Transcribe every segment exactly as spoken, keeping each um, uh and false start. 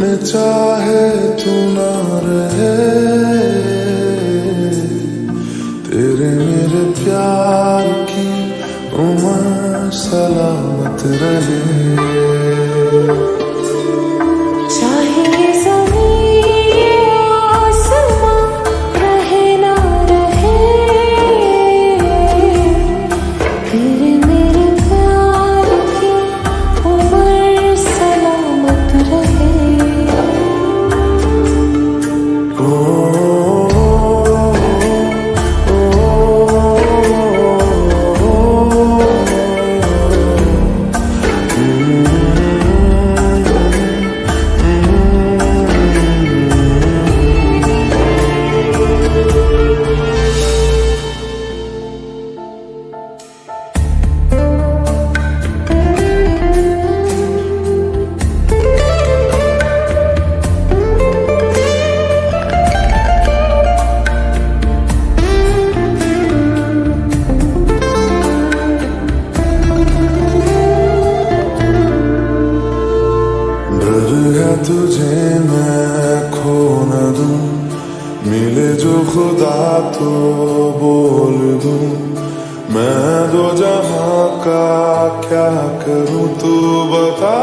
मैं चाहे तू ना रहे, तेरे मेरे प्यार की उम्र सलामत रहे। तुझे मैं खो न दूं, मिले जो खुदा तो बोल दूं, मैं दो जहां का क्या करूं तू बता।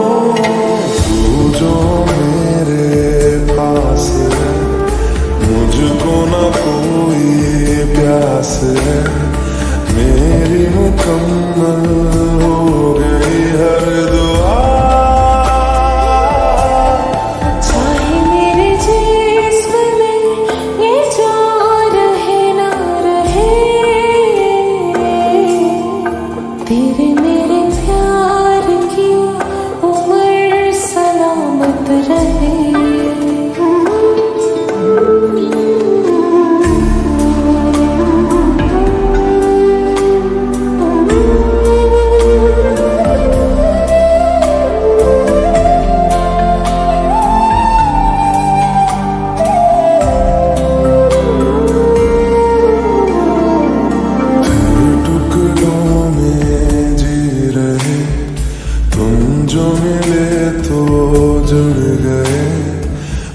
ओ तू जो मेरे पास है, मुझको न कोई प्यास है, मेरी मुकम्मल हो गई हर दुआ। चाहे मेरे जिस्म में ये जो रहे ना रहे, तेरे मेरे प्यार की उम्र सलामत रहे।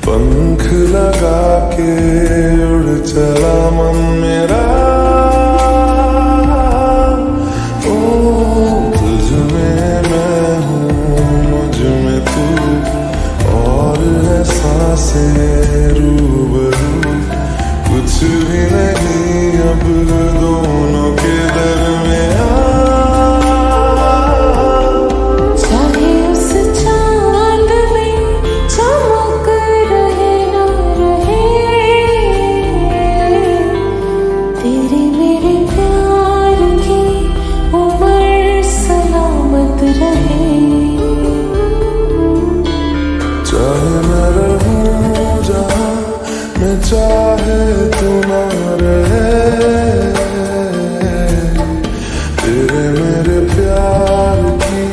पंख लगा के उड़ चला मन मेरा। ओ तुझ में मैं हूँ, मुझ में तू, और है सांसें रूबरू, कुछ भी नहीं अब दोनों के दरमियाँ। चाहे तू ना रहे, तेरे मेरे प्यार की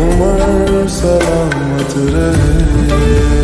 उम्र सलामत रहे।